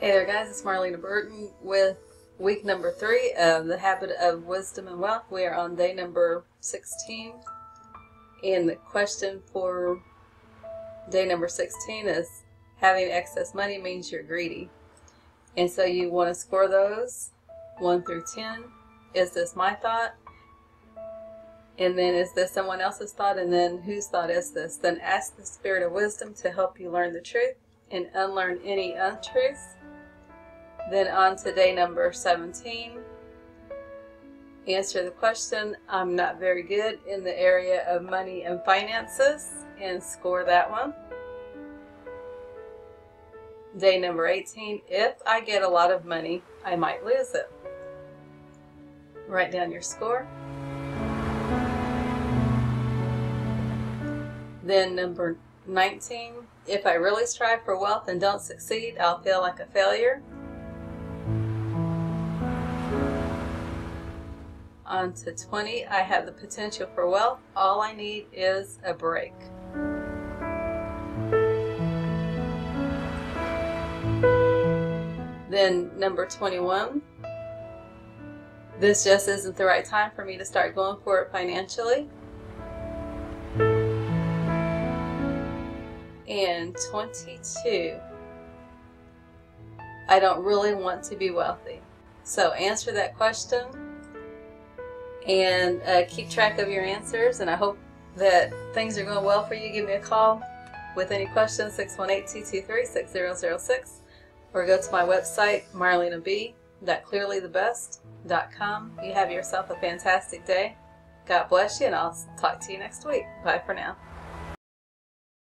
Hey there guys, it's Marlena Burton with week number 3 of The Habit of Wisdom and Wealth. We are on day number 16, and the question for day number 16 is having excess money means you're greedy. And so you want to score those 1 through 10. Is this my thought? And then is this someone else's thought? And then whose thought is this? Then ask the Spirit of Wisdom to help you learn the truth and unlearn any untruths. Then on to day number 17, answer the question, I'm not very good in the area of money and finances, and score that one. Day number 18, if I get a lot of money, I might lose it. Write down your score. Then number 19, if I really strive for wealth and don't succeed, I'll feel like a failure. On to 20, I have the potential for wealth. All I need is a break. Then number 21, this just isn't the right time for me to start going for it financially. And 22, I don't really want to be wealthy. So answer that question and keep track of your answers, and I hope that things are going well for you. Give me a call with any questions, 618-223-6006, or go to my website, marlenab.clearlythebest.com. You have yourself a fantastic day. God bless you, and I'll talk to you next week. Bye for now.